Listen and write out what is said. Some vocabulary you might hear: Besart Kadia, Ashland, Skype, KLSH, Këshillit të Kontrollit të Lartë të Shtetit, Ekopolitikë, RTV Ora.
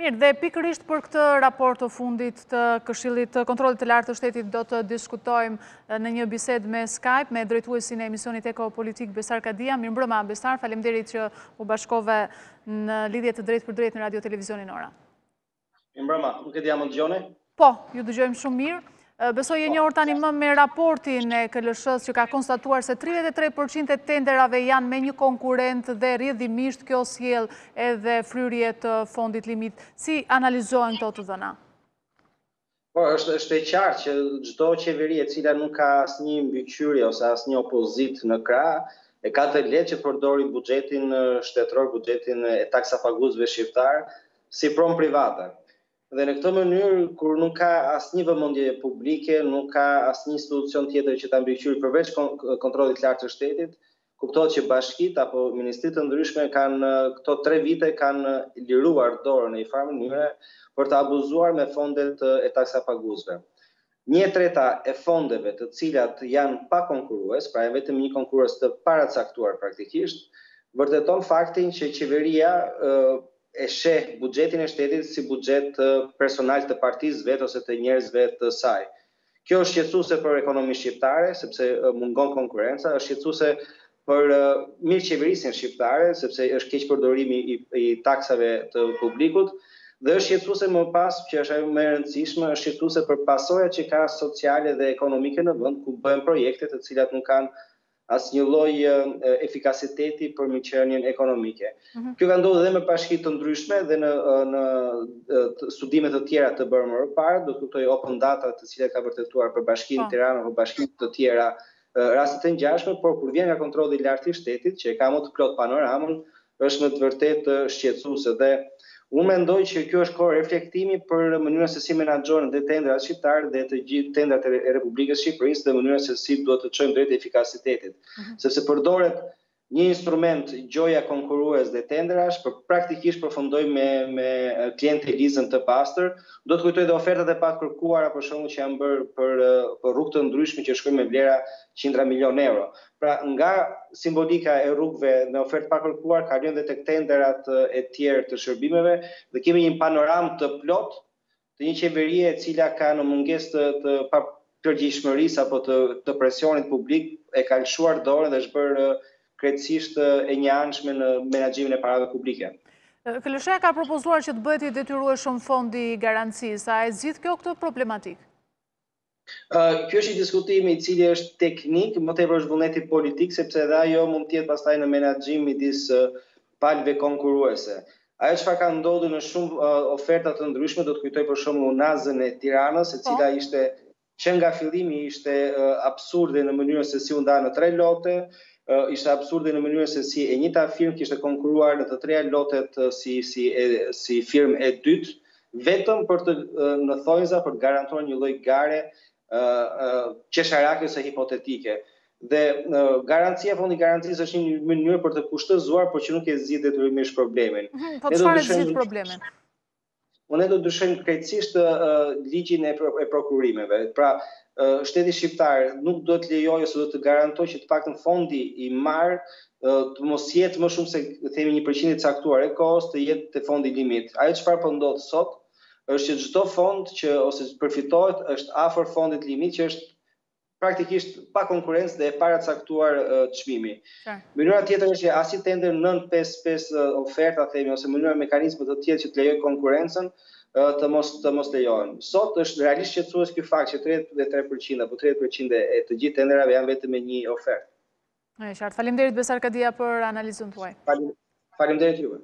Mirë, dhe pikërisht për këtë raport të fundit të Këshillit të Kontrollit të Lartë të Shtetit do të diskutojmë në një bisedë me Skype me drejtuesin e emisionit Ekopolitikë Besart Kadia. Mirëmbrëma Besart, faleminderit që u bashkove në lidhje të drejtë për drejtë në Radio Televizionin Ora. Mirëmbrëma, nuk e di a më dëgjoni? Po, ju dëgjojmë shumë mirë. Besoj e njohur tani më me raportin e KLSH-s që ka konstatuar se 33% e tenderave janë me një konkurrent dhe rrjedhimisht kjo sjell edhe fryrje të fondit limit. Si analizohen këto të dhëna? Po, është e qartë që çdo qeveri e cila nuk ka asnjë mbyqyrje ose asnjë opozit në krah, e ka të lehtë që përdori buxhetin shtetëror, buxhetin e taksapaguesve shqiptar si pronë private. Dhe në këtë mënyrë, kur nuk ka asnjë vëmendje publike, nuk ka asnjë institucion tjetër që ta mbikëqyrë përveç kontrollit të lartë të shtetit, kuptohet që bashkitë apo ministritë të ndryshme kanë këto 3 vite kanë liruar dorën në një farë mënyrë për të abuzuar me fondet e taksapaguesve. 1/3 e fondeve të cilat janë pa konkurrues, pra vetëm një konkurrues të paracaktuar praktikisht, vërteton faktin që qeveria e sheh buxhetin e shtetit si buxhet personal të partisë vet ose të njerëzve të saj. Kjo është shqetësuese për ekonominë shqiptare, sepse mungon konkurenca, është shqetësuese për mirëqeverisjen shqiptare, sepse është keq përdorimi i taksave të publikut, dhe është shqetësuese më pas, që është ajo më e rëndësishme, është shqetësuese për pasojat që ka sociale dhe ekonomike në vend, ku bëhen projekte të cilat nuk kanë asnjë lloj efikasiteti për mirëqenien ekonomike. Kjo ka ndodhur edhe me bashki të ndryshme dhe në studime të tjera të bërë më parë, do të kuptoj open data të cilat ka vërtetuar për bashkinë Tiranë apo bashkinë të tjera raste të ngjashme, por kur vjen nga kontrolli i lartë i shtetit, që e ka më të plot panoramën, është në të vërtetë shqetësuese dhe unë mendoj që kjo është kohë reflektimi për mënyrën se si menaxhojnë dhe tendrat shqiptare dhe të gjithë tendrat e Republikës Shqipërisë dhe mënyrën se si duhet të çojmë drejt efikasitetit. Sepse përdoret një instrument gjoja konkurrues dhe tendrash, për praktikisht përfundoj me klientelizëm të pastër. Do të kujtoj dhe ofertat e pakërkuara për shkakun që janë bërë për rrugë të ndryshme që shkojnë me vlera 100 milion euro. Pra nga simbolika e rrugëve në ofertë pakërkuar ka lënë dhe tek tenderat e tjerë të shërbimeve dhe kemi një panoramë të plot të një qeverie e cila ka në mungesë të papërgjigjshmërisë apo të presionit publik e ka lëshuar dorën dhe është bërë krejtësisht e njanshme në menaxhimin e parave publike. KLSH-ja ka propozuar që të bëhet i detyrueshëm fondi i garancisë. A e zgjidh kjo këtë problematikë? Kjo është një diskutim i cili është teknik, më tepër është vullneti politik, sepse edhe ajo mund të jetë pastaj në menaxhim midis palëve konkurruese. Ajo çka ka ndodhur në shumë oferta të ndryshme, do të kujtoj për shembull Unazën e Tiranës, e cila ishte që nga fillimi ishte absurde në mënyrën se si u nda në 3 lote. Ishte absurde në mënyrën se si e njëjta firmë kishte konkuruar në të treja lotet si firmë e dytë, vetëm për të në thonjza për të garantuar një lloj gare qesharake ose hipotetike. Dhe garancia, fondi i garancisë është një mënyrë për të kushtëzuar, por që nuk e zgjidh detyrimisht problemin. Po çfarë zgjidh problemin? Unë do të dyshojmë krejtësisht ligjin e prokurimeve. Pra, shteti shqiptar nuk do të lejojë ose do të garantojë që të paktën fondi i marr të mos jetë më shumë se themi 1% i caktuar e kohës të jetë te fondi limit. Ajo çfarë po ndodh sot është që çdo fond që ose përfitohet është afër fondit limit që është praktikisht pa konkurrencë dhe e paracaktuar çmimi. Mënyra tjetër është që as i tender 955 oferta themi ose mënyra mekanizme të tjera që të lejojë konkurrencën të mos lejohen. Sot është realisht shqetësues ky fakt që 33% apo 30% e të gjithë tenderave janë vetëm me një ofertë. Faleminderit Besart Kadia për analizën tuaj. Faleminderit juve.